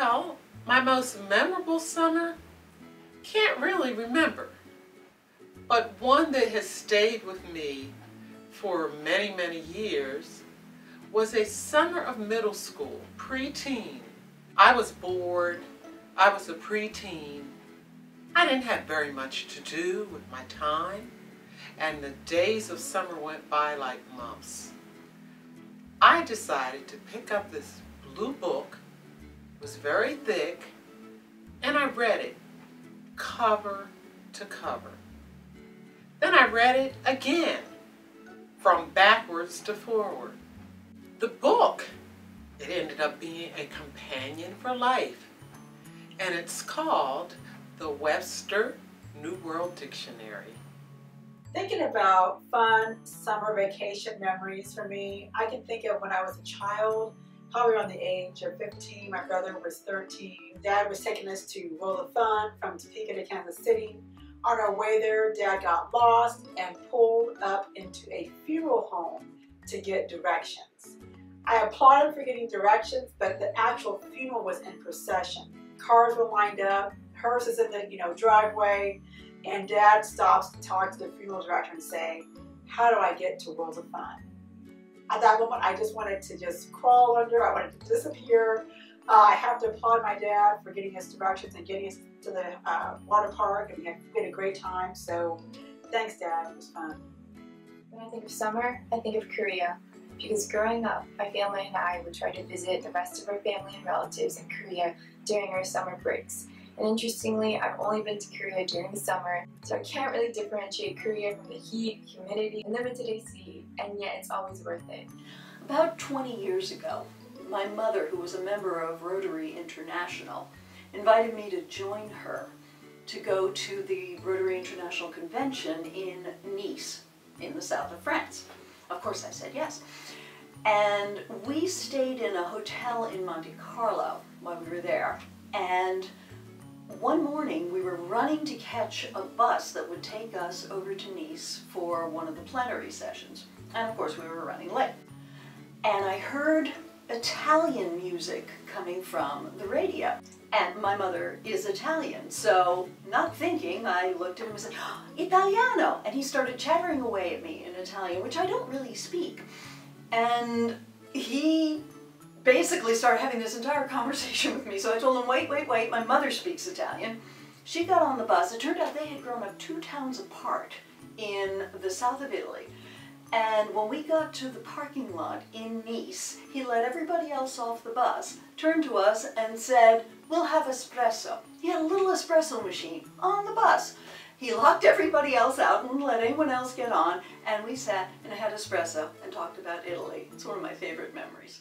Well, my most memorable summer, can't really remember, but one that has stayed with me for many, many years was a summer of middle school, preteen. I was bored. I was a preteen. I didn't have very much to do with my time, and the days of summer went by like months. I decided to pick up this blue book. It was very thick, and I read it cover to cover. Then I read it again, from backwards to forward. The book, it ended up being a companion for life, and it's called the Webster New World Dictionary. Thinking about fun summer vacation memories for me, I can think of when I was a child, probably around the age of 15. My brother was 13. Dad was taking us to World of Fun from Topeka to Kansas City. On our way there, Dad got lost and pulled up into a funeral home to get directions. I applauded for getting directions, but the actual funeral was in procession. Cars were lined up. Hers is in the driveway, and Dad stops to talk to the funeral director and say, "How do I get to World of Fun?" At that moment, I just wanted to crawl under. I wanted to disappear. I have to applaud my dad for getting us directions and getting us to the water park, and we had a great time. So, thanks, Dad. It was fun. When I think of summer, I think of Korea, because growing up, my family and I would try to visit the rest of our family and relatives in Korea during our summer breaks. And interestingly, I've only been to Korea during the summer, so I can't really differentiate Korea from the heat, humidity, and limited AC, and yet it's always worth it. About 20 years ago, my mother, who was a member of Rotary International, invited me to join her to go to the Rotary International Convention in Nice, in the south of France. Of course I said yes. And we stayed in a hotel in Monte Carlo when we were there, and one morning we were running to catch a bus that would take us over to Nice for one of the plenary sessions, and of course we were running late. And I heard Italian music coming from the radio, and my mother is Italian, so not thinking, I looked at him and said, "Oh, Italiano," and he started chattering away at me in Italian, which I don't really speak, and he basically started having this entire conversation with me. So I told him, wait, wait, wait, my mother speaks Italian. She got on the bus. It turned out they had grown up 2 towns apart in the south of Italy. And when we got to the parking lot in Nice, he let everybody else off the bus, turned to us and said, "We'll have espresso." He had a little espresso machine on the bus. He locked everybody else out and let anyone else get on, and we sat and had espresso and talked about Italy. It's one of my favorite memories.